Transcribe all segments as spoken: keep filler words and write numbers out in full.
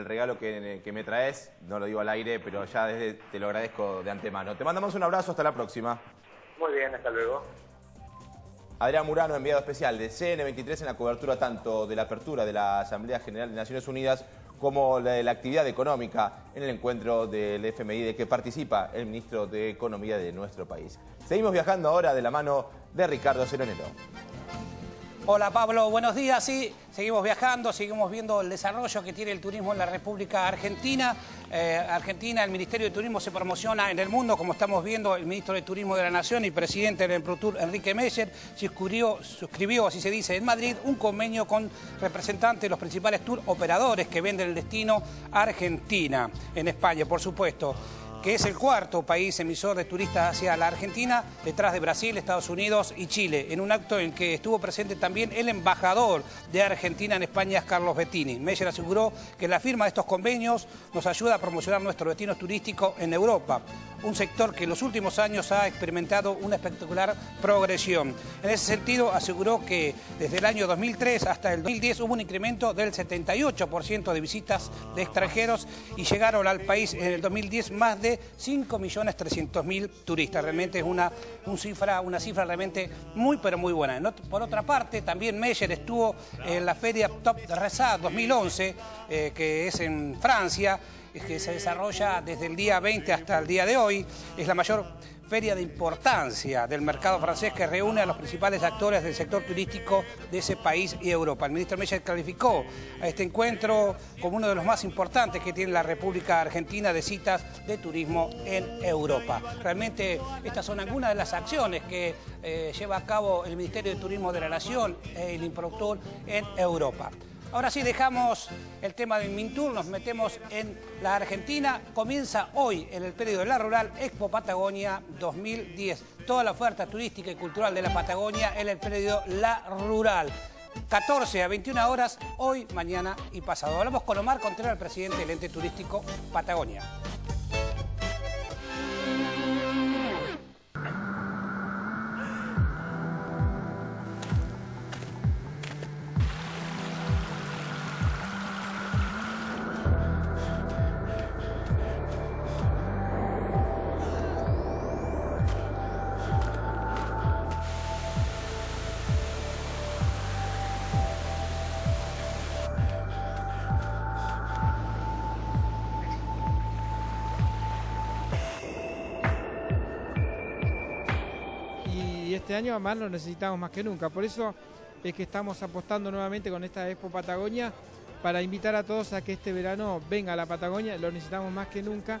el regalo que, que me traes, no lo digo al aire, pero ya desde, te lo agradezco de antemano. Te mandamos un abrazo, hasta la próxima. Muy bien, hasta luego. Adrián Murano, enviado especial de C N veintitrés en la cobertura tanto de la apertura de la Asamblea General de Naciones Unidas como la de la actividad económica en el encuentro del F M I de que participa el ministro de Economía de nuestro país. Seguimos viajando ahora de la mano de Ricardo Ceronero. Hola Pablo, buenos días. Sí, seguimos viajando, seguimos viendo el desarrollo que tiene el turismo en la República Argentina. Eh, Argentina, el Ministerio de Turismo se promociona en el mundo, como estamos viendo. El ministro de Turismo de la Nación y presidente del EMPROTUR, Enrique Meyer, suscribió, suscribió, así se dice, en Madrid, un convenio con representantes de los principales tour operadores que venden el destino a Argentina, en España, por supuesto, que es el cuarto país emisor de turistas hacia la Argentina, detrás de Brasil, Estados Unidos y Chile, en un acto en que estuvo presente también el embajador de Argentina en España, Carlos Bettini. Meyer aseguró que la firma de estos convenios nos ayuda a promocionar nuestro destino turístico en Europa, un sector que en los últimos años ha experimentado una espectacular progresión. En ese sentido, aseguró que desde el año dos mil tres hasta el dos mil diez hubo un incremento del setenta y ocho por ciento de visitas de extranjeros y llegaron al país en el dos mil diez más de cinco millones trescientos mil turistas. Realmente es una, un cifra, una cifra realmente muy, pero muy buena. Por otra parte, también Meyer estuvo en la feria Top de Resa dos mil once, eh, que es en Francia, que se desarrolla desde el día veinte hasta el día de hoy. Es la mayor feria de importancia del mercado francés que reúne a los principales actores del sector turístico de ese país y Europa. El ministro Meyer calificó a este encuentro como uno de los más importantes que tiene la República Argentina de citas de turismo en Europa. Realmente estas son algunas de las acciones que eh, lleva a cabo el Ministerio de Turismo de la Nación, el INPROTUR, en Europa. Ahora sí, dejamos el tema del Mintur, nos metemos en la Argentina. Comienza hoy, en el periodo de La Rural, ExpoPatagónia dos mil diez. Toda la oferta turística y cultural de la Patagonia en el periodo La Rural. catorce a veintiuna horas, hoy, mañana y pasado. Hablamos con Omar Contreras, el presidente del ente turístico Patagonia. Este año además lo necesitamos más que nunca, por eso es que estamos apostando nuevamente con esta Expo Patagonia para invitar a todos a que este verano venga a la Patagonia, lo necesitamos más que nunca,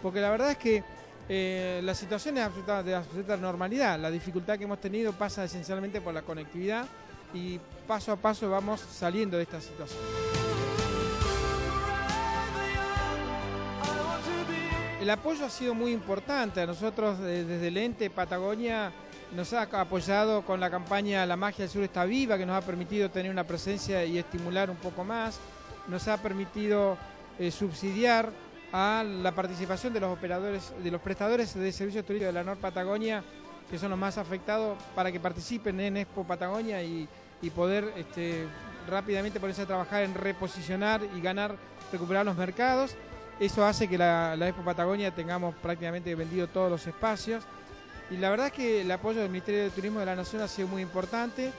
porque la verdad es que eh, la situación es absoluta, de absoluta normalidad, la dificultad que hemos tenido pasa esencialmente por la conectividad y paso a paso vamos saliendo de esta situación. El apoyo ha sido muy importante, a nosotros desde el ente Patagonia nos ha apoyado con la campaña La Magia del Sur está viva, que nos ha permitido tener una presencia y estimular un poco más. Nos ha permitido eh, subsidiar a la participación de los operadores, de los prestadores de servicios turísticos de la Nor Patagonia, que son los más afectados, para que participen en Expo Patagonia y, y poder este, rápidamente ponerse a trabajar en reposicionar y ganar, recuperar los mercados. Eso hace que la, la Expo Patagonia tengamos prácticamente vendido todos los espacios. Y la verdad es que el apoyo del Ministerio de Turismo de la Nación ha sido muy importante.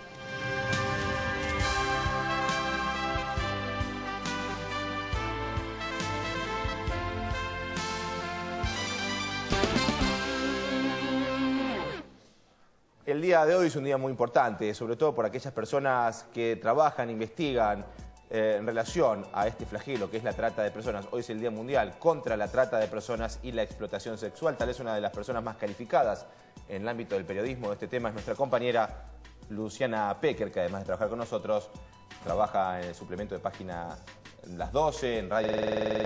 El día de hoy es un día muy importante, sobre todo por aquellas personas que trabajan, investigan eh, en relación a este flagelo que es la trata de personas. Hoy es el Día Mundial contra la trata de personas y la explotación sexual. Tal vez una de las personas más calificadas en el ámbito del periodismo de este tema es nuestra compañera Luciana Peker, que además de trabajar con nosotros, trabaja en el suplemento de Página las doce, en radio...